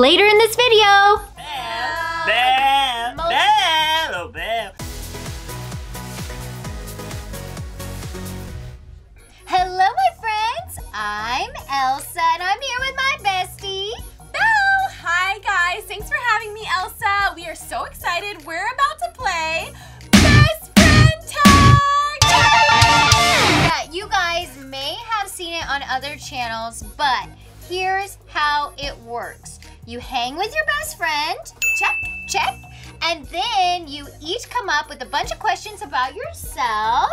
later in this video. Belle, Belle, Belle, oh Belle. Hello, my friends. I'm Elsa, and I'm here with my bestie, Belle. Hi, guys. Thanks for having me, Elsa. We are so excited. We're about to play Best Friend Tag. Yeah, you guys may have seen it on other channels, but here's how it works. You hang with your best friend, check, check, and then you each come up with a bunch of questions about yourself,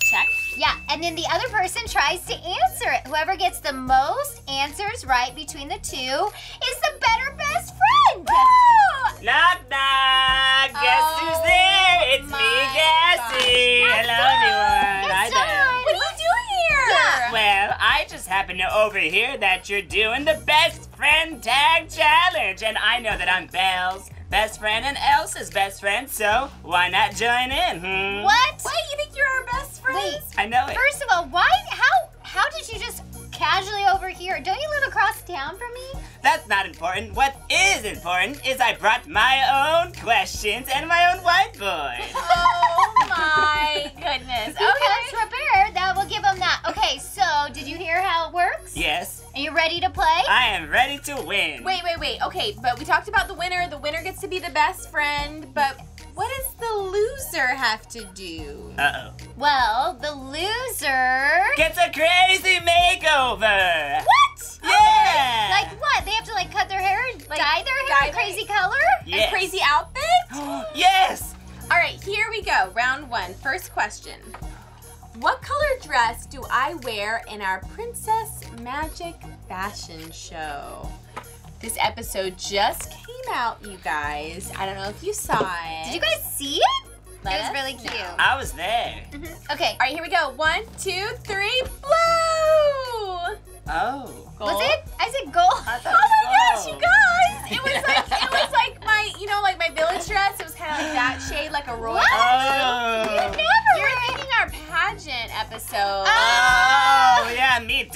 check. Yeah, and then the other person tries to answer it. Whoever gets the most answers right between the two is the better best friend. Woo! Knock, knock. Guess who's there? It's me, Guessy. Hello, everyone. Hi there. What are you doing here? Yeah. Well, I just happened to overhear that you're doing the best friend tag challenge, and I know that I'm Belle's best friend and Elsa's best friend, so why not join in? Hmm? What? Why do you think you're our best friends? Wait, I know it. First of all, why? How did you just casually overhear? Don't you live across town from me? That's not important. What is important is I brought my own questions and my own whiteboard. Oh my goodness. Who comes prepared, that will give them that. Okay, so did you hear how it works? Yes. Are you ready to play? I am ready to win. Wait, wait, wait. Okay, but we talked about the winner. The winner gets to be the best friend, but what does the loser have to do? Uh-oh. Well, the loser gets a crazy makeover. What? Yeah. Okay. Like what? They have to like cut their hair, like, dye their hair a crazy color? Yes. And crazy outfit? Yes. All right, here we go. Round one. First question. What color dress do I wear in our Princess Magic fashion show? This episode just came out, you guys. I don't know if you saw it. Did you guys see it? It was really cute. No. I was there. Mm-hmm. Okay. All right, here we go. 1, 2, 3, blow! Oh. Gold? Was it? I said gold. I thought oh my gosh, you guys! It was like my, you know, like my village dress. It was kind of like that shade, like a royal. What? Oh. You're thinking our pageant episode. Oh, yeah, me too.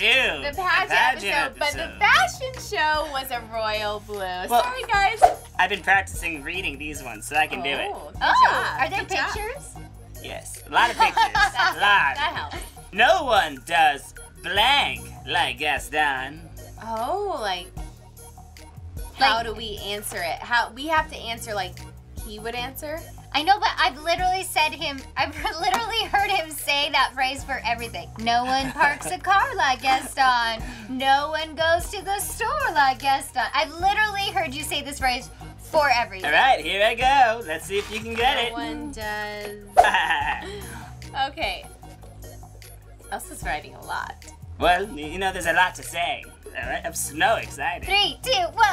The pageant episode. But the fashion show was a royal blue. Well, sorry, guys. I've been practicing reading these ones, so I can do it. Oh, are there pictures? Yes, a lot of pictures. A lot. That helps. No one does blank like Gaston. Oh, how do we answer it? How we have to answer like he would answer? I know, but I've literally said him. I've literally heard him say that phrase for everything. No one parks a car like Gaston. No one goes to the store like Gaston. I've literally heard you say this phrase for everything. All right, here I go. Let's see if you can get it. No one does. Okay. Elsa's writing a lot. Well, you know, there's a lot to say. All right, I'm so excited. 3, 2, 1.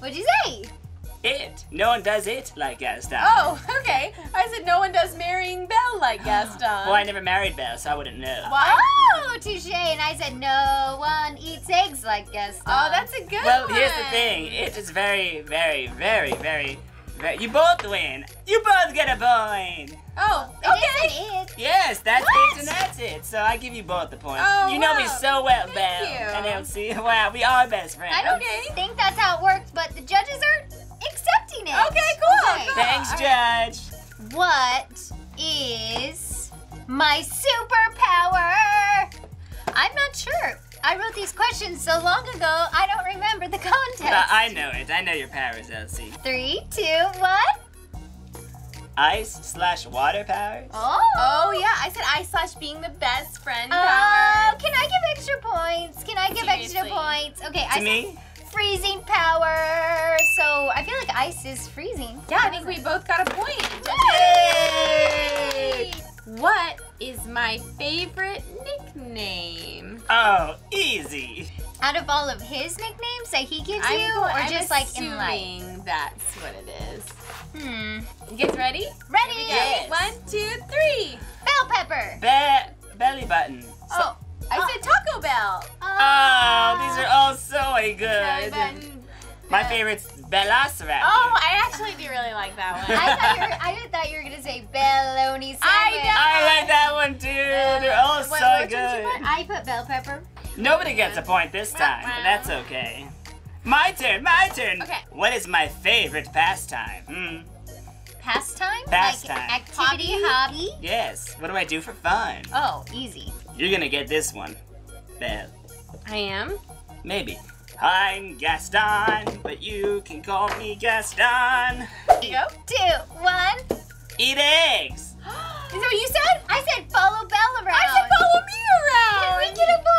What'd you say? It. No one does it like Gaston. Oh, okay. I said no one does marrying Belle like Gaston. Well, I never married Belle, so I wouldn't know. Wow. Oh, touche. And I said no one eats eggs like Gaston. Oh, that's a good one. Well, here's the thing. It is very, very, very, very, very... You both win. You both get a point. Oh, okay. It. Yes, that's it and that's it. So I give you both the points. Oh, you know me so well, Belle. And MC. Wow, we are best friends. I don't think that's how it works, but the judges are... accepting it. Okay, cool. Okay. Thanks, Judge. What is my superpower? I'm not sure. I wrote these questions so long ago, I don't remember the context. But I know it. I know your powers, Elsie. 3, 2, 1. Ice/water powers. Oh. Oh, yeah. I said ice/ being the best friend power. Oh, can I give extra points? Can I give extra points? Okay, To me? Freezing power. So I feel like ice is freezing. Yeah, I think we both got a point. Yay! What is my favorite nickname? Oh, easy. Out of all of his nicknames that he gives you, or I'm just like in life? That's what it is. You guys ready? Ready. Yes. 1, 2, 3. Bell pepper. Belly button. Oh. I said Taco Bell. Oh, these are all so good. My favorite's Velociraptor. Oh, I actually do really like that one. I thought you were gonna say Belloni sandwich. I like that one too. They're all so good. I put bell pepper. Nobody gets a point this time, but that's okay. My turn. Okay. What is my favorite pastime? Pastime? Pastime. Like activity, hobby? Yes. What do I do for fun? Oh, easy. You're gonna get this one, Belle. I am? Maybe. I'm Gaston, but you can call me Gaston. 3, 2, 1. Eat eggs. Is that what you said? I said follow Belle around. I said follow me around. Can we get a point?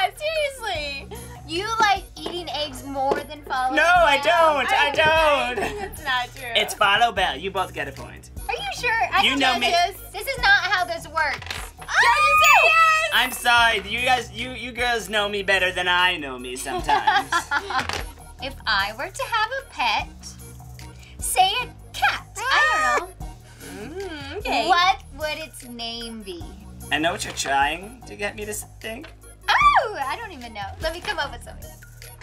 Yeah, seriously. You like eating eggs more than following Belle? No, I don't. I think that's not true. It's follow Belle. You both get a point. Are you sure? I know this. This is not how this works. Yes! I'm sorry, you girls know me better than I know me sometimes. If I were to have a pet, say a cat. I don't know. Okay. What would its name be? I know what you're trying to get me to think. Oh, I don't even know. Let me come up with something.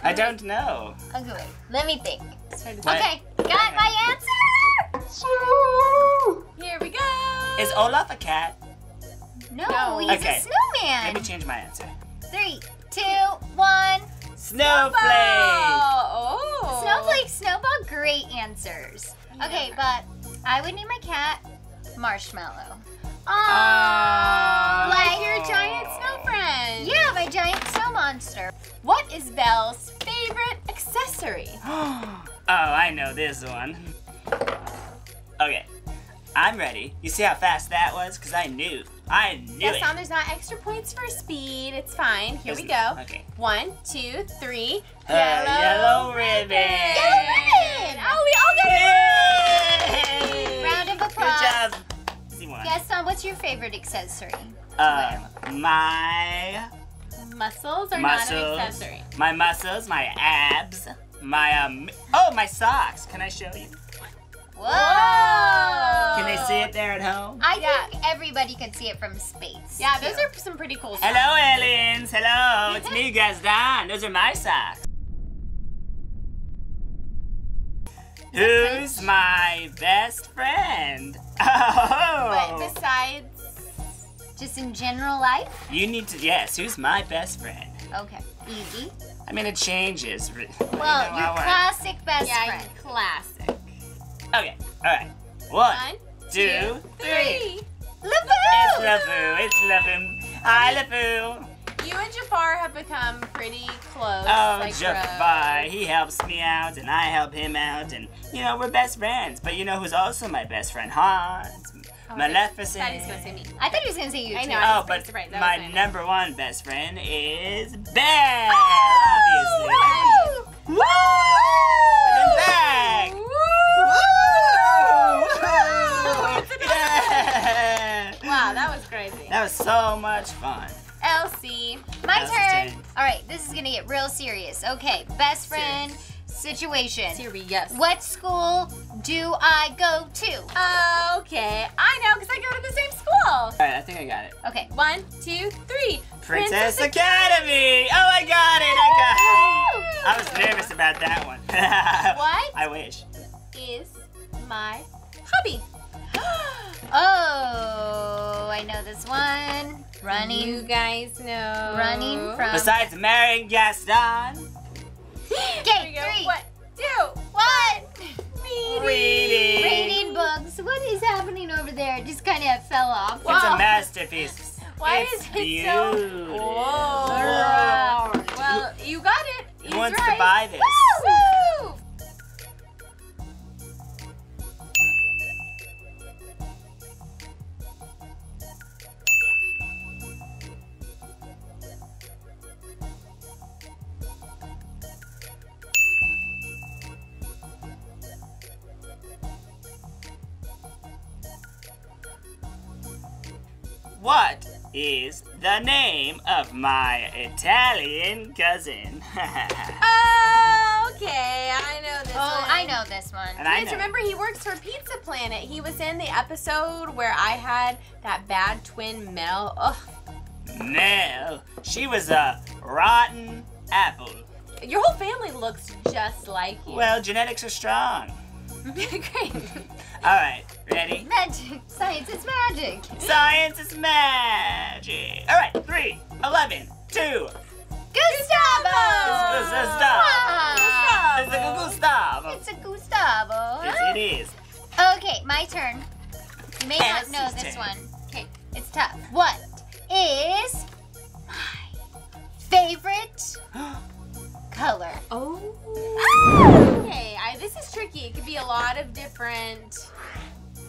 I don't know. Okay, let me think. What? Okay, got my answer. Here we go. Is Olaf a cat? No, he's a snowman. Let me change my answer. 3, 2, 1. Snowflake. Oh. Snowflake, snowball, great answers. Yeah. Okay, but I would name my cat Marshmallow. Oh. Like your giant snow friend. Yeah, my giant snow monster. What is Belle's favorite accessory? Oh, I know this one. Okay. I'm ready. You see how fast that was? Because I knew it. Gaston, there's not extra points for speed. It's fine. Here we go. Okay. 1, 2, 3. Yellow ribbon. Yellow ribbon. Oh, we all got it. Round of applause. Good job. Gaston, what's your favorite accessory? My muscles are not an accessory. My muscles, my abs, my my socks. Can I show you? Whoa! Can they see it there at home? I think everybody can see it from space. Yeah, those are some pretty cool socks. Hello, aliens. Hello. It's me, Gaston. Those are my socks. Who's my best friend? Oh! But besides, just in general life? You need to, yes, who's my best friend? Okay, easy. I mean, it changes. Well, your classic best friend. Yeah, classic. Okay, alright. 1, 2, 3. LeFou! It's LeFou. Hi, LeFou. You and Jafar have become pretty close. Oh, like Jafar. He helps me out, and I help him out, and, you know, we're best friends. But you know who's also my best friend? Hans, Maleficent. I thought he was going to say me. I thought he was going to say you, too. I know, I was pretty surprised. That was my number one best friend is Belle, obviously. Woo! Woo! And back! Yeah. Wow, that was crazy. That was so much fun. Elsie, my turn. All right, this is gonna get real serious. Okay, best friend situation. Serious. What school do I go to? Okay, I know because I go to the same school. All right, I think I got it. Okay, 1, 2, 3. Princess Academy. Oh, I got it. I was nervous about that one. What? I wish. Is my hobby. Oh, I know this one. Running. You guys know. Running from. Besides marrying Gaston. Okay, 3, 2, 1. Reading. Reading books. What is happening over there? It just kind of fell off. Wow. It's a masterpiece. Why is it so beautiful? Whoa. Well, you got it. Who wants to buy this? Woo! Woo! What is the name of my Italian cousin? Okay, I know this one. I know this one. You guys remember he works for Pizza Planet. He was in the episode where I had that bad twin Mel. Ugh. Mel, she was a rotten apple. Your whole family looks just like you. Well, genetics are strong. Great. All right, ready? Magic. Science is magic. Science is magic. All right, 3, 11, 2. Gustavo! Gustavo! It's a Gustavo. Yes, it is. Okay, my turn. You may not know this one. Okay, it's tough. What is my favorite color? Oh. Ah! Okay, this is tricky. It could be a lot of different.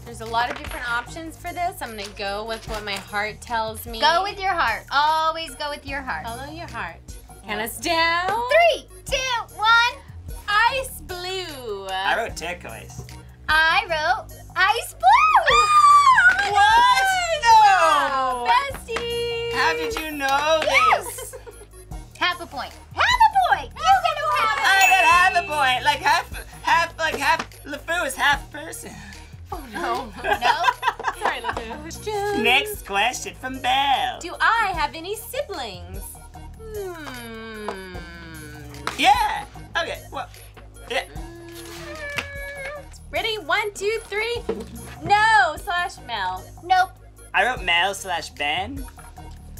There's a lot of different options for this. I'm gonna go with what my heart tells me. Go with your heart. Always go with your heart. Follow your heart. Count us down. 3, 2, 1. Ice blue. I wrote turquoise. I wrote ice blue. Ah, what? No. Wow, bestie. How did you know this? Half a point. Half a point. You get a point. I got half a point. Like half. LeFou is half person. Oh no. No. Sorry, LeFou. Next question from Belle. Do I have any siblings? Yeah. Okay. Well. Yeah. Ready? 1, 2, 3. No / Mel. Nope. I wrote Mel / Ben.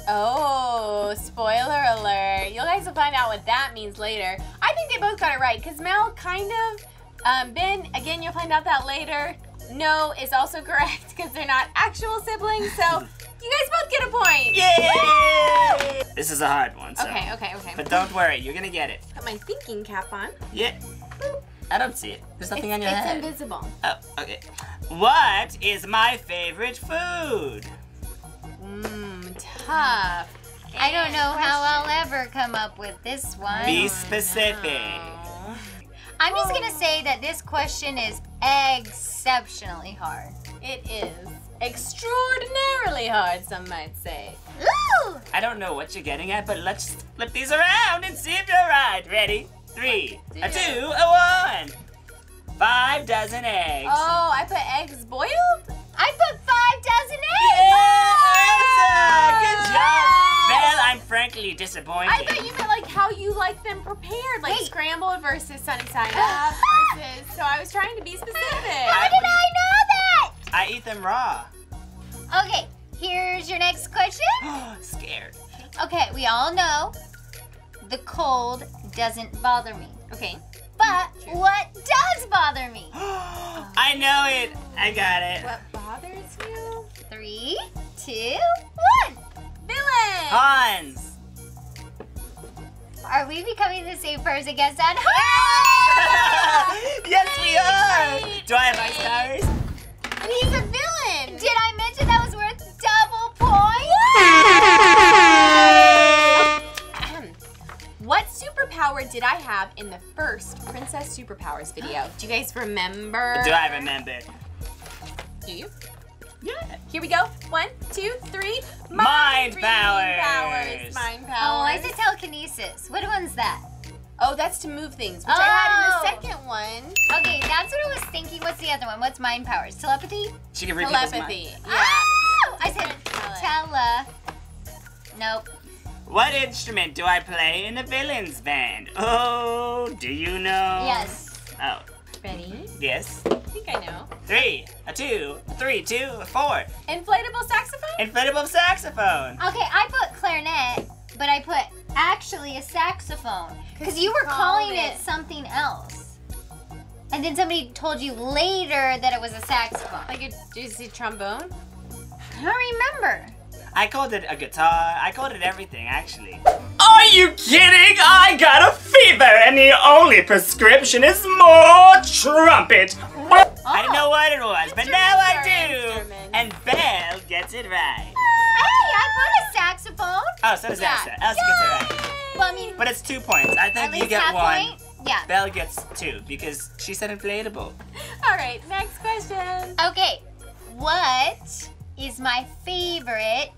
Oh, spoiler alert. You guys will find out what that means later. I think they both got it right, because Mel kind of, Ben, again, you'll find out that later. No is also correct, because they're not actual siblings, so you guys both get a point. Yay! Woo! This is a hard one, so. Okay. But don't worry, you're gonna get it. Put my thinking cap on. Yeah. Boop. I don't see it. There's nothing on your head. It's invisible. Oh, okay. What is my favorite food? Tough. I don't know how I'll ever come up with this one. Be specific. No. I'm just gonna say that this question is exceptionally hard. It is extraordinarily hard, some might say. Ooh! I don't know what you're getting at, but let's flip these around and see if you're right. Ready? 3, 2, 1. 5 dozen eggs. Oh, I put eggs boiled? I put 5 dozen eggs! Yeah, Elsa! Good job! Yes. Belle, I'm frankly disappointed. I thought you meant like how you like them prepared, like scrambled versus sunny side up versus, so I was trying to be specific. How did I know that? I eat them raw. Okay, here's your next question. Scared. Okay, we all know the cold doesn't bother me. Okay. But what does bother me? I know it. I got it. What bothers you? 3, 2, 1. Villain. Hans. Are we becoming the same person, Gaston? Yes, we are. Do I have my stars? And he's a villain. Did I mention that was worth double points? What superpower did I have in the first Princess Superpowers video? Do you guys remember? Do I remember? Do you? Yeah. Here we go. 1, 2, 3. Mind powers. Mind powers. Oh, I said telekinesis. What one's that? Oh, that's to move things, which I had in the second one. Okay, that's what I was thinking. What's the other one? What's mind powers? Telepathy? She can read people's mind. Yeah. Oh, I said Nope. What instrument do I play in a villain's band? Oh, do you know? Yes. Oh. Ready? Yes. I think I know. 3, 2, 3, 2, 4. Inflatable saxophone? Inflatable saxophone. Okay, I put clarinet, but I put actually a saxophone. Because you were calling it something else. And then somebody told you later that it was a saxophone. Like a juicy trombone? I don't remember. I called it a guitar. I called it everything, actually. Are you kidding? I got a fever, and the only prescription is more trumpet. Oh. I didn't know what it was, but now I do. And Belle gets it right. Hey, I put a saxophone. Oh, so does Elsa. Elsa gets it right. Well, I mean, but it's 2 points. I think you get one. Point? Yeah. Belle gets 2 because she said inflatable. All right, next question. Okay, what is my favorite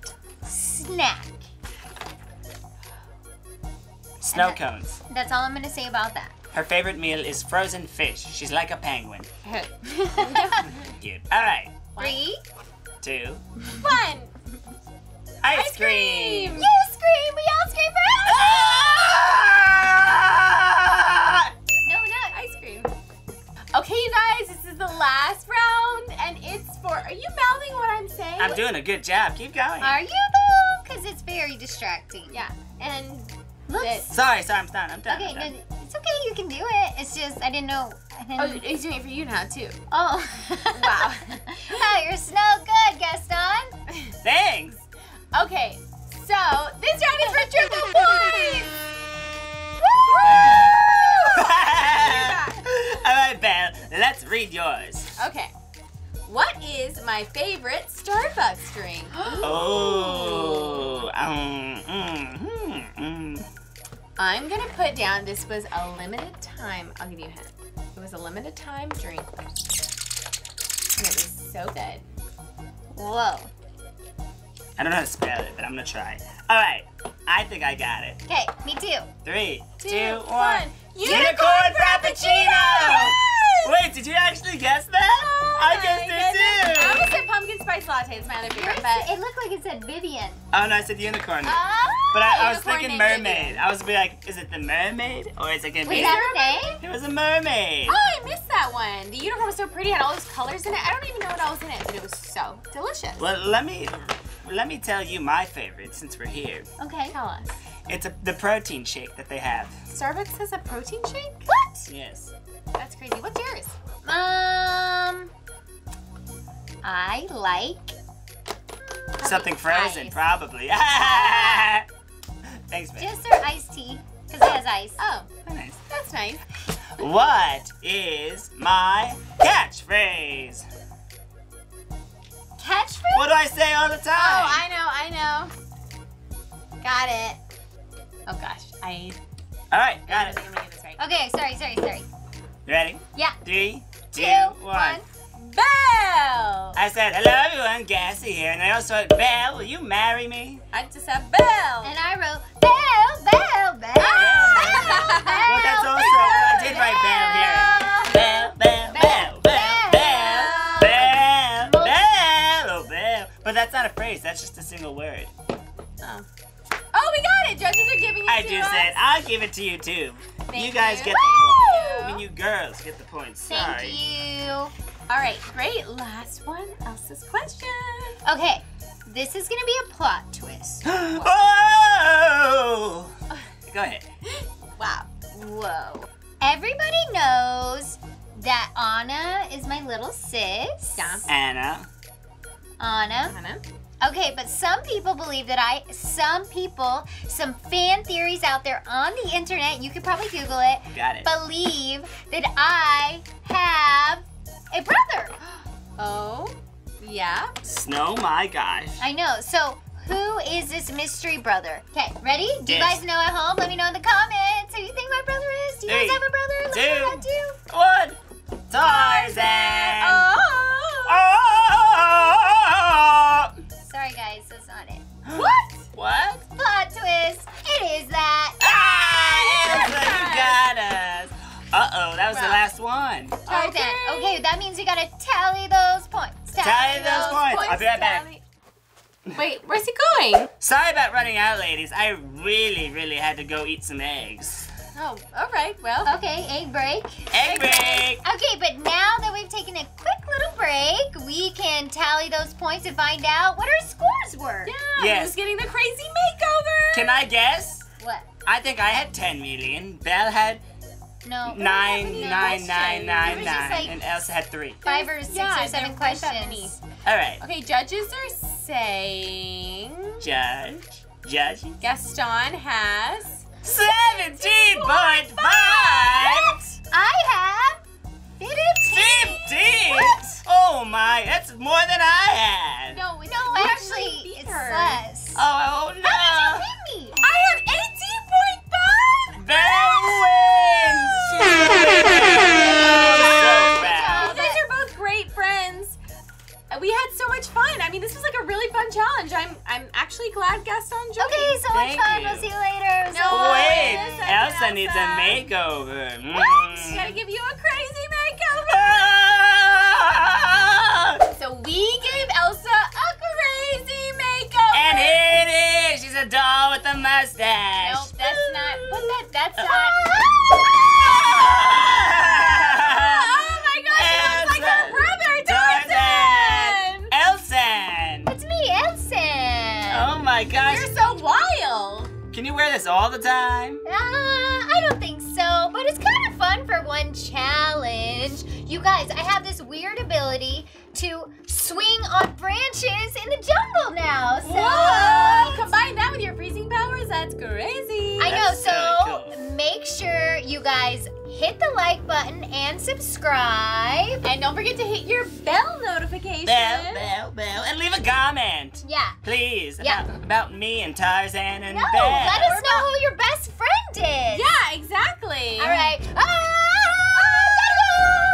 snack? Snow cones. That's all I'm gonna say about that. Her favorite meal is frozen fish. She's like a penguin. Cute. All right. 3, 2, 1. Ice cream. You scream. We all scream for ice cream. Ah! No, not ice cream. Okay, you guys, this is the last round, and it's for. Are you mouthing what I'm saying? I'm doing a good job. Keep going. Are you though? Because it's very distracting. Yeah. And. Sorry, I'm done. Okay, no, it's okay. think you can do it. It's just, I didn't know. Oh, he's doing it for you now, too. Oh. Wow. Oh, you're so good, Gaston. Thanks. Okay, so this round is for triple points. Woo! All right, Belle, let's read yours. Okay. What is my favorite Starbucks drink? Oh. I'm going to put down this was a limited time. I'll give you a hint. It was a limited time drink. And it was so good. Whoa. I don't know how to spell it, but I'm gonna try. All right, I think I got it. Okay, me too. Three, two, one. Unicorn Frappuccino! Wait, did you actually guess that? Oh, I guessed it too. I almost said pumpkin spice latte. It's my other favorite, but it looked like it said Vivian. Oh no, I said unicorn. Oh, but I was thinking mermaid. I was be like, is it the mermaid or is it gonna be? Was that a name? It was a mermaid. Oh, I missed that one. The unicorn was so pretty. It had all those colors in it. I don't even know what all was in it, but it was so delicious. Well, let me tell you my favorite since we're here. Okay, tell us. It's the protein shake that they have. Starbucks has a protein shake? What? Yes. That's crazy. What's yours? I like something frozen, ice. Probably. Thanks, babe. Just their iced tea, because it has ice. Oh, nice. That's nice. What is my catchphrase? Catchphrase? What do I say all the time? Oh, I know. Got it. Oh gosh, All right, got it. I'm gonna get this right. Okay, sorry. You ready? Yeah. Three, two, one. Belle! I said, hello everyone, Guessy here, and I also said, Belle, will you marry me? I just said, Belle! And I wrote, Belle! Well, that's also what I did write, Belle here. Belle, Belle. But that's not a phrase, that's just a single word. Oh. Oh, we got it! Judges are giving it to us. I do say it. I'll give it to you, too. Thank you guys. Get the points. I mean, you girls get the points. Sorry. Thank you. All right, great. Last one, Elsa's question. Okay, this is going to be a plot twist. Oh! Go ahead. Wow. Whoa. Everybody knows that Anna is my little sis. Yeah. Anna. Okay, but some people believe that some fan theories out there on the internet, you could probably Google it. Got it. Believe that I have a brother. Oh, yeah. Snow, my gosh. I know, so who is this mystery brother? Okay, ready? Do you guys know at home? Let me know in the comments who you think my brother is. Do you guys have a brother? Let me know that too. One. Tarzan. Oh. Sorry guys, that's not it. What? What? Plot twist. It is that. Ah, Elsa, you got us. Uh-oh, that was the last one. Tarzan. Okay, that means we gotta tally those points. Tally those points. I'll be right back. Wait, where's he going? Sorry about running out, ladies. I really, really had to go eat some eggs. Oh, all right, well. Okay, egg break. Egg break. Okay, but now that we've taken a quick little break, we can tally those points and find out what our scores were. Yeah, yes. Who's getting the crazy makeover? Can I guess? What? I think I had 10 million. Belle had 9, like and Elsa had 3. 5 or 6 or 7 questions. All right. Okay, judges are saying... Judge. Gaston has... 17.5! I have 15! What? Oh my, that's more than I had! No, it's actually it's less. Oh no! How did you beat me? I have 18.5! Belle wins! You guys are both great friends. We had so much fun. I mean, this was like a really fun challenge. I'm actually glad Gaston joined. Okay, so much fun. We'll see you later. No way. Elsa needs a makeover. What? I'm gonna give you a crazy makeover. So we gave Elsa a crazy makeover. And here it is. She's a doll with a mustache. Nope, that's not. Put that. That's not. Oh my gosh, she looks like her brother, Tarzan. Oh my gosh. You're so wild. Can you wear this all the time? I don't think so, but it's kind challenge. You guys, I have this weird ability to swing on branches in the jungle now. So whoa! Combine that with your freezing powers, that's crazy. I know, so cool. Make sure you guys hit the like button and subscribe. And don't forget to hit your bell notification. Bell. And leave a comment. Yeah. Please. Yeah. About me and Tarzan and Belle. Let us know who your best friend is. Yeah, exactly. All right.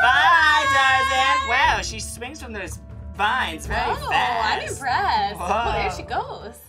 Bye, Tarzan. Wow, she swings from those vines very fast. I'm impressed. Whoa. Oh, there she goes.